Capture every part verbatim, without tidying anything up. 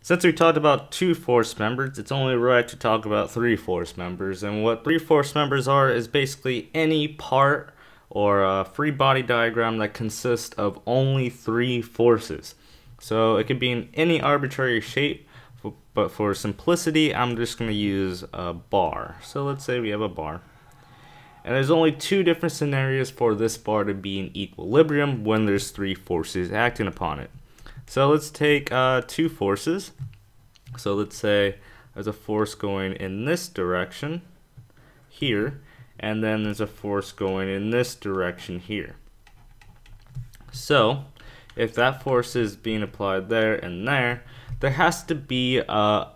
Since we talked about two force members, it's only right to talk about three force members. And what three force members are is basically any part or a free body diagram that consists of only three forces. So it could be in any arbitrary shape, but for simplicity, I'm just going to use a bar. So let's say we have a bar. And there's only two different scenarios for this bar to be in equilibrium when there's three forces acting upon it. So let's take uh, two forces. So let's say there's a force going in this direction here, and then there's a force going in this direction here. So if that force is being applied there and there, there has to be a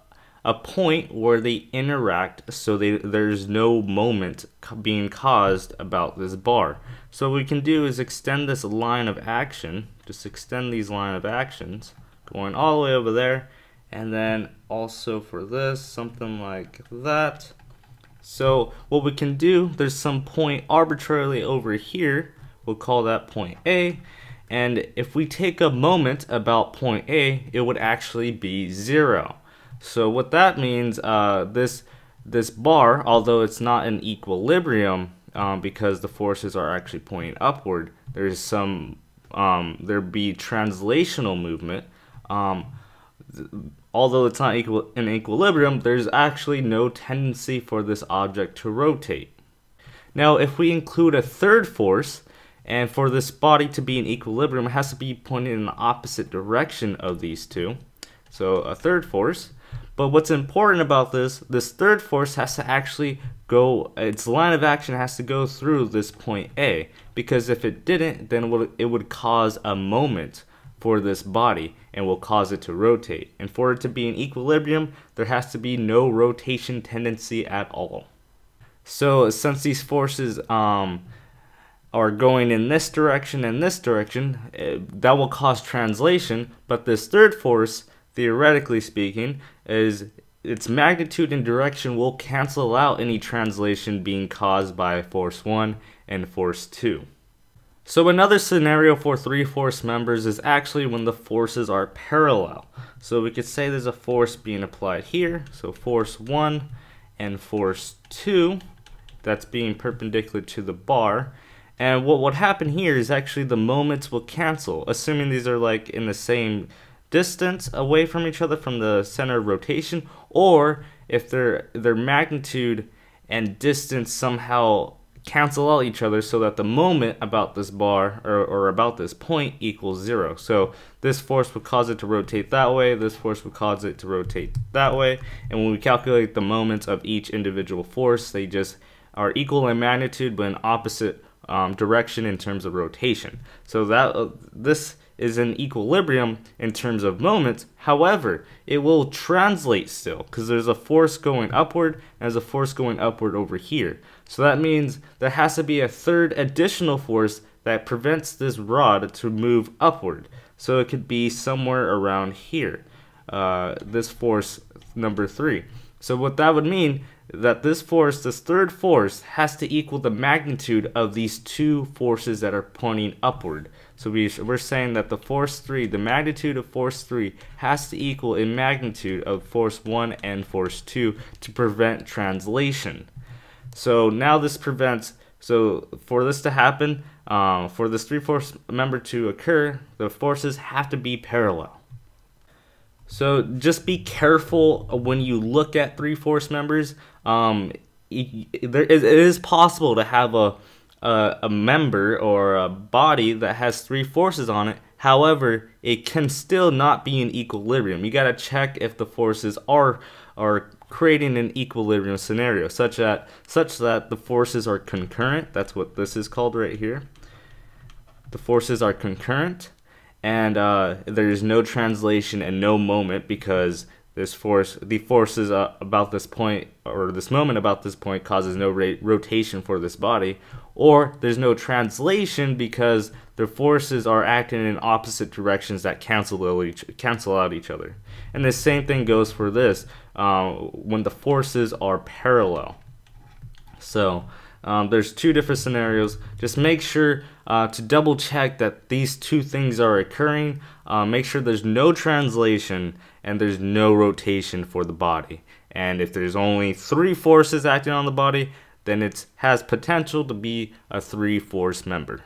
a point where they interact, so they, there's no moment being caused about this bar. So what we can do is extend this line of action, just extend these line of actions, going all the way over there, and then also for this, something like that. So what we can do, there's some point arbitrarily over here, we'll call that point A, and if we take a moment about point A, it would actually be zero. So what that means, uh, this this bar, although it's not in equilibrium um, because the forces are actually pointing upward, there's some um, there'd be translational movement. Um, although it's not equal in equilibrium, there's actually no tendency for this object to rotate. Now, if we include a third force, and for this body to be in equilibrium, it has to be pointed in the opposite direction of these two. So a third force. But what's important about this, this third force has to actually go, its line of action has to go through this point A, because if it didn't, then it would cause a moment for this body and will cause it to rotate. And for it to be in equilibrium, there has to be no rotation tendency at all. So since these forces um, are going in this direction and this direction, it, that will cause translation, but this third force, theoretically speaking, is its magnitude and direction will cancel out any translation being caused by force one and force two. So another scenario for three force members is actually when the forces are parallel. So we could say there's a force being applied here, so force one and force two, that's being perpendicular to the bar. And what would happen here is actually the moments will cancel, assuming these are like in the same distance away from each other from the center of rotation, or if their their magnitude and distance somehow cancel out each other so that the moment about this bar or, or about this point equals zero. So this force would cause it to rotate that way, this force would cause it to rotate that way, and when we calculate the moments of each individual force, they just are equal in magnitude but in opposite um, direction in terms of rotation. So that uh, this is in equilibrium in terms of moments. However, it will translate still because there's a force going upward and there's a force going upward over here. So that means there has to be a third additional force that prevents this rod to move upward. So it could be somewhere around here, uh, this force number three. So what that would mean that this force, this third force, has to equal the magnitude of these two forces that are pointing upward. So we, we're saying that the force three, the magnitude of force three, has to equal in magnitude of force one and force two to prevent translation. So now this prevents, so for this to happen, uh, for this three force member to occur, the forces have to be parallel. So just be careful when you look at three force members. Um, it, it is possible to have a, a, a member or a body that has three forces on it. However, it can still not be in equilibrium. You gotta check if the forces are are creating an equilibrium scenario, such that such that the forces are concurrent. That's what this is called right here. The forces are concurrent. And uh, there is no translation and no moment because this force, the forces uh, about this point or this moment about this point causes no rotation for this body, or there's no translation because the forces are acting in opposite directions that cancel each, cancel out each other. And the same thing goes for this uh, when the forces are parallel. So Um, there's two different scenarios. Just make sure uh, to double check that these two things are occurring. Uh, make sure there's no translation and there's no rotation for the body. And if there's only three forces acting on the body, then it has potential to be a three force member.